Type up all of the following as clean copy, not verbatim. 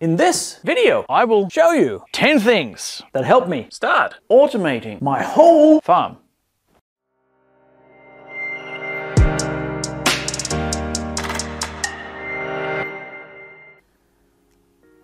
In this video, I will show you 10 things that help me start automating my whole farm.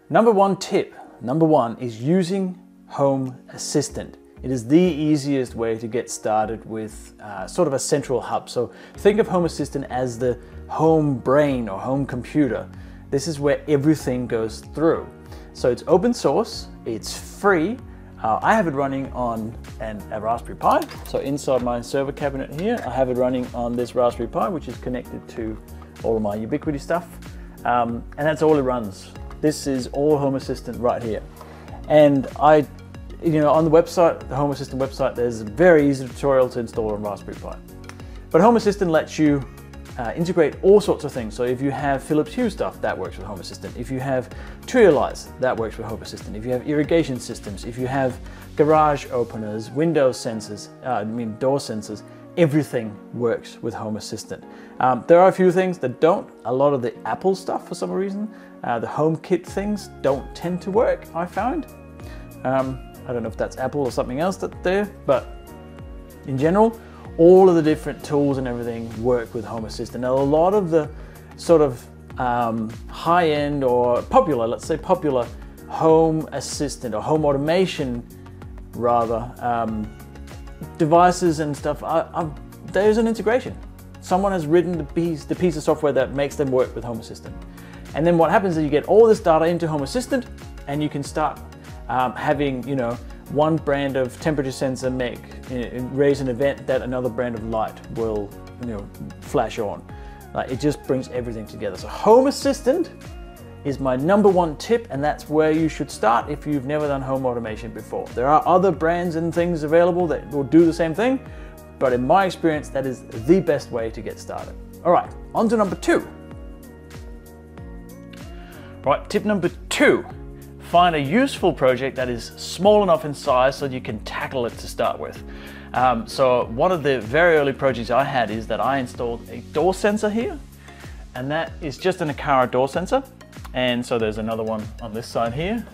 Number one is using Home Assistant. It is the easiest way to get started with sort of a central hub. So think of Home Assistant as the home brain or home computer. This is where everything goes through. So it's open source, it's free. I have it running on a Raspberry Pi. So inside my server cabinet here, I have it running on this Raspberry Pi, which is connected to all of my Ubiquiti stuff. And that's all it runs. This is all Home Assistant right here. And on the website, the Home Assistant website, there's a very easy tutorial to install on Raspberry Pi. But Home Assistant lets you integrate all sorts of things. So if you have Philips Hue stuff, that works with Home Assistant. If you have Tuya lights, that works with Home Assistant. If you have irrigation systems, if you have garage openers, window sensors, door sensors, everything works with Home Assistant. There are a few things that don't. A lot of the Apple stuff, for some reason, the HomeKit things don't tend to work, I found. I don't know if that's Apple or something else that's there, but in general, all of the different tools and everything work with Home Assistant. Now, a lot of the sort of high-end or popular, let's say popular, Home Assistant or home automation, rather, devices and stuff, there's an integration. Someone has written the piece of software that makes them work with Home Assistant. And then what happens is you get all this data into Home Assistant, and you can start having, one brand of temperature sensor raise an event that another brand of light will, flash on. Like, it just brings everything together. So Home Assistant is my number 1 tip, and that's where you should start if you've never done home automation before. There are other brands and things available that will do the same thing, but in my experience, that is the best way to get started. All right, on to number 2. Right, tip number 2. Find a useful project that is small enough in size so that you can tackle it to start with. So one of the very early projects I had is that I installed a door sensor here, and that is just an Aqara door sensor. And so there's another one on this side here.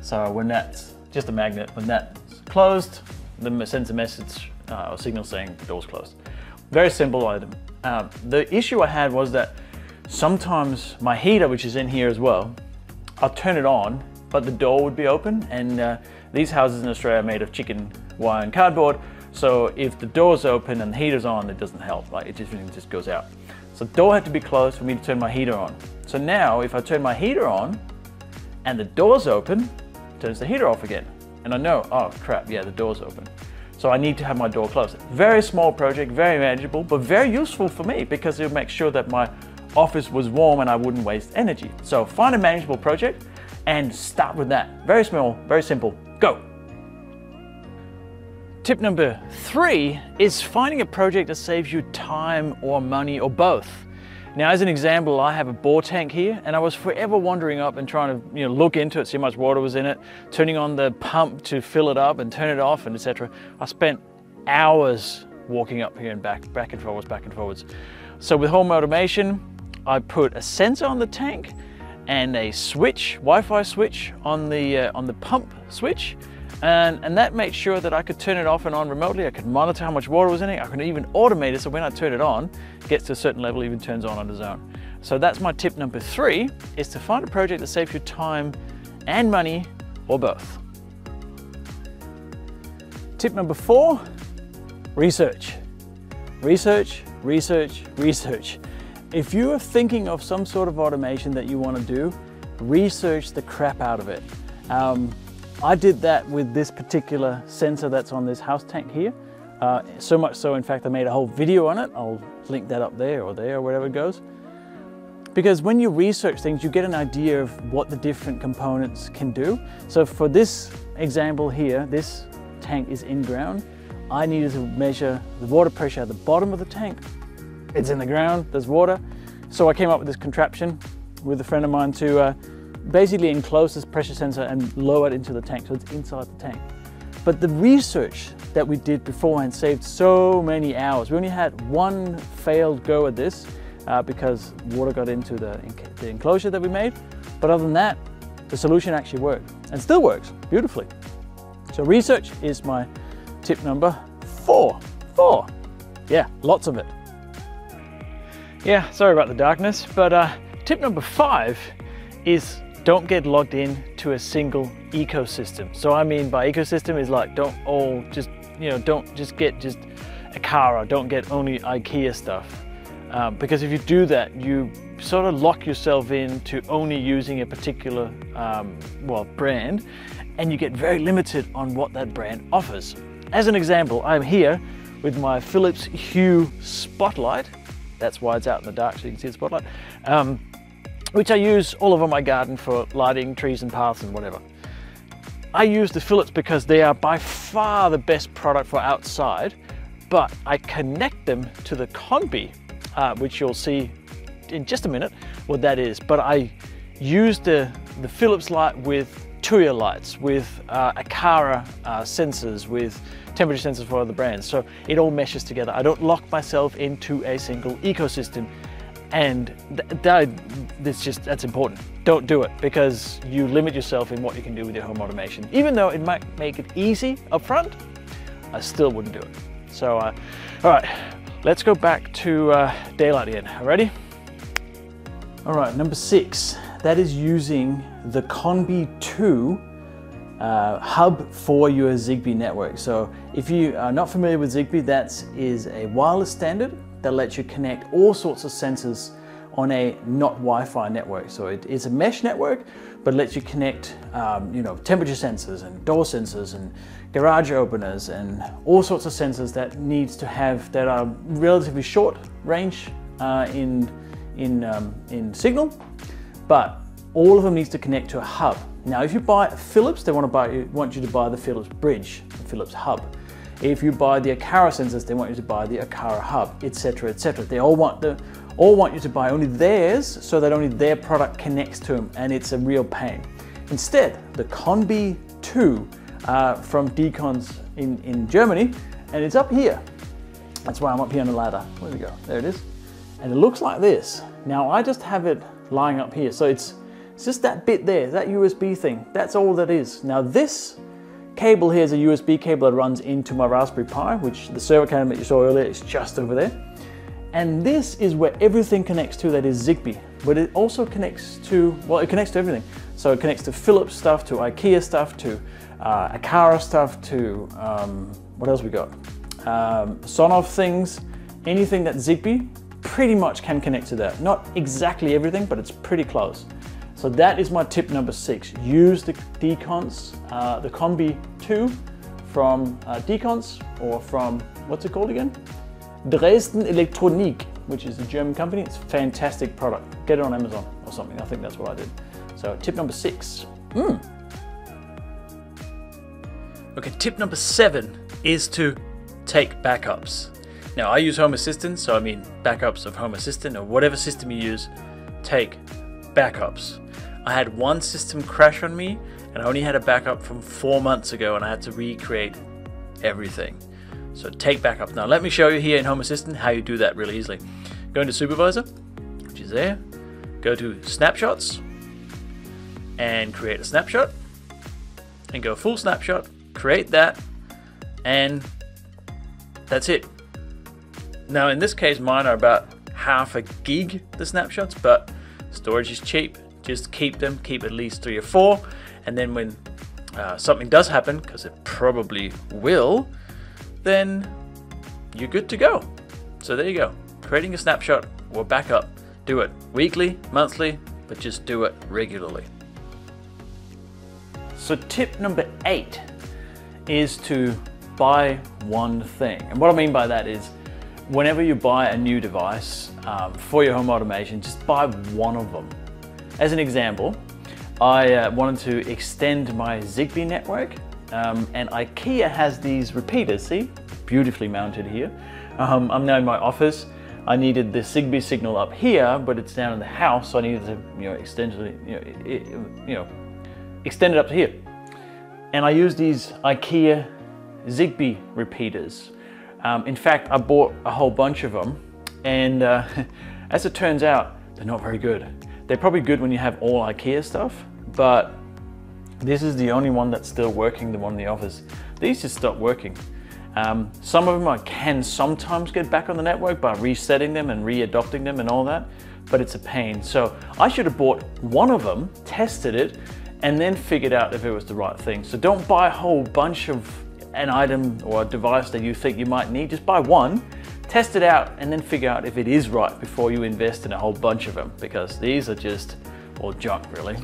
So when that's just a magnet, when that's closed, the sends a message or signal saying the door's closed. Very simple item. The issue I had was that sometimes my heater, which is in here as well, I'll turn it on, but the door would be open, and these houses in Australia are made of chicken wire and cardboard, so if the door's open and the heater's on, it doesn't help, like it just goes out. So the door had to be closed for me to turn my heater on. So now, if I turn my heater on, and the door's open, it turns the heater off again. And I know, oh crap, yeah, the door's open. So I need to have my door closed. Very small project, very manageable, but very useful for me, because it'll make sure that my office was warm and I wouldn't waste energy. So find a manageable project and start with that. Very small, very simple, go. Tip number 3 is finding a project that saves you time or money or both. Now, as an example, I have a bore tank here, and I was forever wandering up and trying to look into it, see how much water was in it, turning on the pump to fill it up and turn it off, and etc. I spent hours walking up here and back and forwards, back and forwards. So with home automation, I put a sensor on the tank and a switch, Wi-Fi switch on the pump switch, and that made sure that I could turn it off and on remotely. I could monitor how much water was in it. I could even automate it, so when I turn it on, it gets to a certain level, even turns on its own. So that's my tip number 3, is to find a project that saves you time and money, or both. Tip number 4, research. Research, research, research. If you are thinking of some sort of automation that you want to do, research the crap out of it. I did that with this particular sensor that's on this house tank here. So much so, in fact, I made a whole video on it. I'll link that up there or wherever it goes. Because when you research things, you get an idea of what the different components can do. So for this example here, this tank is in ground. I needed to measure the water pressure at the bottom of the tank. It's in the ground, there's water. So I came up with this contraption with a friend of mine to basically enclose this pressure sensor and lower it into the tank, so it's inside the tank. But the research that we did beforehand saved so many hours. We only had one failed go at this because water got into the enclosure that we made. But other than that, the solution actually worked and still works beautifully. So research is my tip number four. Yeah, lots of it. Yeah, sorry about the darkness, but tip number 5 is don't get locked in to a single ecosystem. So I mean by ecosystem is like don't all just, you know, don't just get just Aqara, don't get only IKEA stuff. Because if you do that, you sort of lock yourself in to only using a particular brand, and you get very limited on what that brand offers. As an example, I'm here with my Philips Hue spotlight. That's why it's out in the dark, so you can see the spotlight, which I use all over my garden for lighting trees and paths and whatever. I use the Philips because they are by far the best product for outside, but I connect them to the ConBee, which you'll see in just a minute what that is. But I use the Philips light with Tuya lights, with Aqara sensors, with temperature sensors for other brands. So it all meshes together. I don't lock myself into a single ecosystem. And that's important. Don't do it, because you limit yourself in what you can do with your home automation. Even though it might make it easy up front, I still wouldn't do it. So, all right, let's go back to daylight again. Ready? All right, number 6. That is using the ConBee II hub for your Zigbee network. So if you are not familiar with Zigbee, that is a wireless standard that lets you connect all sorts of sensors on a not Wi-Fi network. So it's a mesh network, but lets you connect temperature sensors and door sensors and garage openers and all sorts of sensors that are relatively short range in signal, but all of them needs to connect to a hub. Now, if you buy Philips, they want you to buy the Philips bridge, the Philips hub. If you buy the Aqara sensors, they want you to buy the Aqara hub, etc., etc. They all want you to buy only theirs, so that only their product connects to them, and it's a real pain. Instead, the ConBee II from deCONZ in Germany, and it's up here. That's why I'm up here on the ladder. Where do we go? There it is. And it looks like this. Now, I just have it lying up here, so it's just that bit there, that USB thing. That's all that is. Now, this cable here is a USB cable that runs into my Raspberry Pi, which the server cable that you saw earlier is just over there. And this is where everything connects to that is Zigbee, but it also connects to, well, it connects to everything. So it connects to Philips stuff, to IKEA stuff, to Aqara stuff, to, what else we got? Sonoff things, anything that Zigbee pretty much can connect to that. Not exactly everything, but it's pretty close. So that is my tip number 6. Use the deCONZ, the ConBee II from deCONZ, or from, what's it called again? Dresden Elektronik, which is a German company. It's a fantastic product. Get it on Amazon or something. I think that's what I did. So tip number 6. Okay, tip number 7 is to take backups. Now, I use Home Assistant, so I mean backups of Home Assistant or whatever system you use. Take backups. I had one system crash on me, and I only had a backup from 4 months ago, and I had to recreate everything. So take backup. Now let me show you here in Home Assistant how you do that really easily. Go into Supervisor, which is there, go to Snapshots, and create a snapshot, and go full snapshot, create that, and that's it. Now in this case, mine are about half a gig, the snapshots, but storage is cheap. Just keep them, keep at least 3 or 4, and then when something does happen, because it probably will, then you're good to go. So there you go, creating a snapshot or backup. Do it weekly, monthly, but just do it regularly. So tip number 8 is to buy one thing. And what I mean by that is, whenever you buy a new device for your home automation, just buy one of them. As an example, I wanted to extend my Zigbee network, and IKEA has these repeaters, see? Beautifully mounted here. I'm now in my office. I needed the Zigbee signal up here, but it's down in the house, so I needed to extend it up to here. And I use these IKEA Zigbee repeaters. In fact, I bought a whole bunch of them, and as it turns out, they're not very good. They're probably good when you have all IKEA stuff, but this is the only one that's still working, the one in the office. These just stopped working. Some of them I can sometimes get back on the network by resetting them and readopting them and all that, but it's a pain. So I should have bought one of them, tested it, and then figured out if it was the right thing. So don't buy a whole bunch of an item or a device that you think you might need. Just buy one, test it out, and then figure out if it is right before you invest in a whole bunch of them, because these are just all junk, really.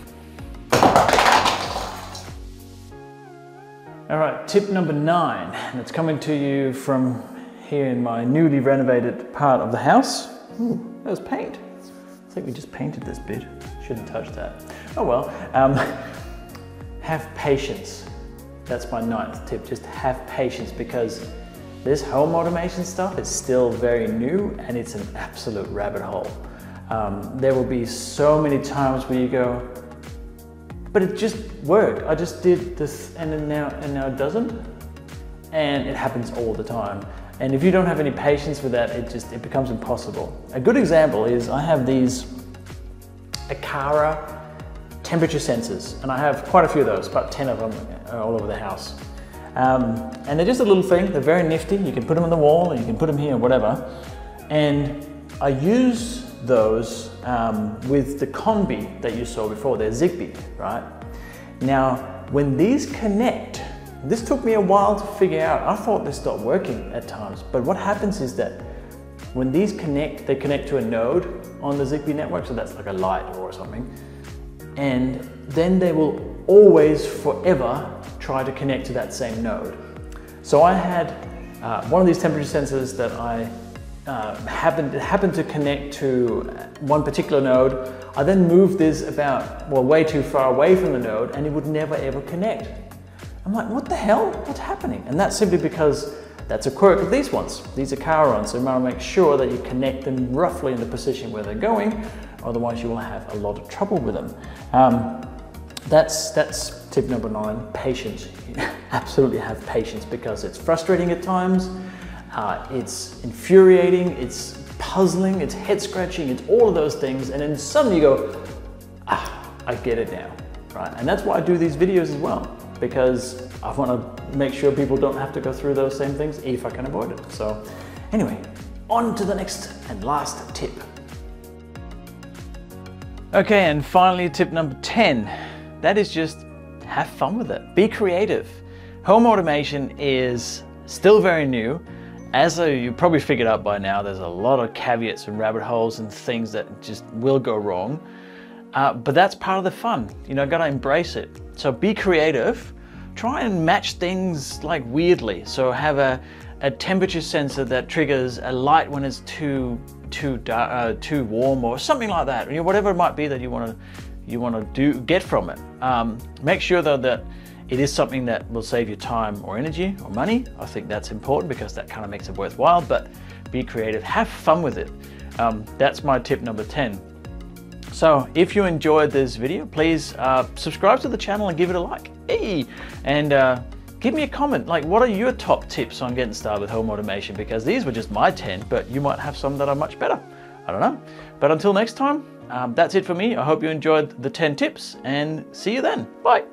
All right, tip number 9, and it's coming to you from here in my newly renovated part of the house. Ooh, that was paint. I think we just painted this bit. Shouldn't touch that. Oh well. Have patience. That's my 9th tip. Just have patience, because this home automation stuff is still very new and it's an absolute rabbit hole. There will be so many times where you go, but it just worked. I just did this and then now it doesn't. And it happens all the time. And if you don't have any patience with that, it becomes impossible. A good example is I have these Aqara temperature sensors, and I have quite a few of those, about 10 of them all over the house. And they're just a little thing, they're very nifty. You can put them on the wall, or you can put them here, whatever. And I use those with the ConBee that you saw before, they're Zigbee, right? Now, when these connect, this took me a while to figure out. I thought they stopped working at times, but what happens is that when these connect, they connect to a node on the Zigbee network, so that's like a light or something, and then they will always forever try to connect to that same node. So I had one of these temperature sensors that I happened to connect to one particular node. I then moved this about, well, way too far away from the node, and it would never ever connect. I'm like, what the hell? What's happening? And that's simply because that's a quirk of these ones. These are Aqara ones, so you want to make sure that you connect them roughly in the position where they're going, otherwise you will have a lot of trouble with them. That's tip number 9, patience. Absolutely have patience, because it's frustrating at times, it's infuriating, it's puzzling, it's head scratching, it's all of those things, and then suddenly you go, ah, I get it now, right? And that's why I do these videos as well, because I want to make sure people don't have to go through those same things if I can avoid it. So anyway, on to the next and last tip. Okay, and finally tip number 10, that is just have fun with it. Be creative. Home automation is still very new. As you probably figured out by now, there's a lot of caveats and rabbit holes and things that just will go wrong. But that's part of the fun, you know, gotta embrace it. So be creative, try and match things like weirdly. So have a temperature sensor that triggers a light when it's too warm or something like that, you know, whatever it might be that you want to get from it. Make sure though that it is something that will save you time or energy or money. I think that's important because that kind of makes it worthwhile, but be creative, have fun with it. That's my tip number 10. So if you enjoyed this video, please subscribe to the channel and give it a like. Hey! And give me a comment, like what are your top tips on getting started with home automation? Because these were just my 10, but you might have some that are much better. I don't know. But until next time, that's it for me. I hope you enjoyed the 10 tips and see you then. Bye.